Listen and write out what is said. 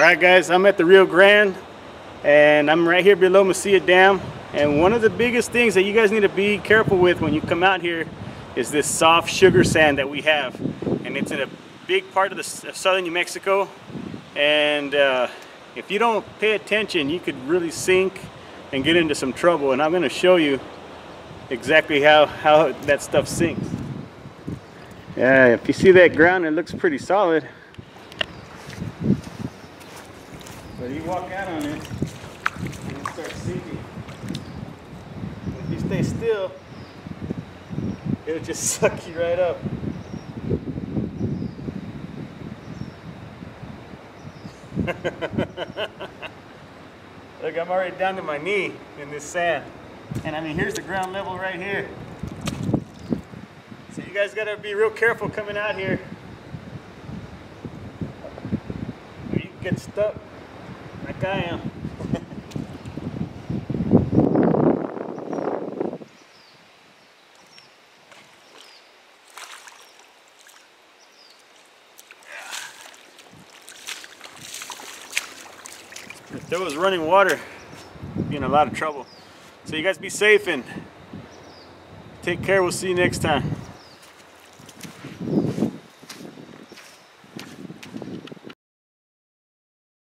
Alright guys, I'm at the Rio Grande and I'm right here below Mesilla Dam, and one of the biggest things that you guys need to be careful with when you come out here is this soft sugar sand that we have, and it's in a big part of southern New Mexico. And if you don't pay attention, you could really sink and get into some trouble, and I'm going to show you exactly how that stuff sinks. Yeah, if you see that ground, it looks pretty solid. But you walk out on it and it starts sinking. If you stay still, it'll just suck you right up. Look, I'm already down to my knee in this sand. And I mean, here's the ground level right here. So you guys gotta be real careful coming out here, or you can get stuck like I am. If there was running water, you'd be in a lot of trouble. So you guys be safe and take care. We'll see you next time.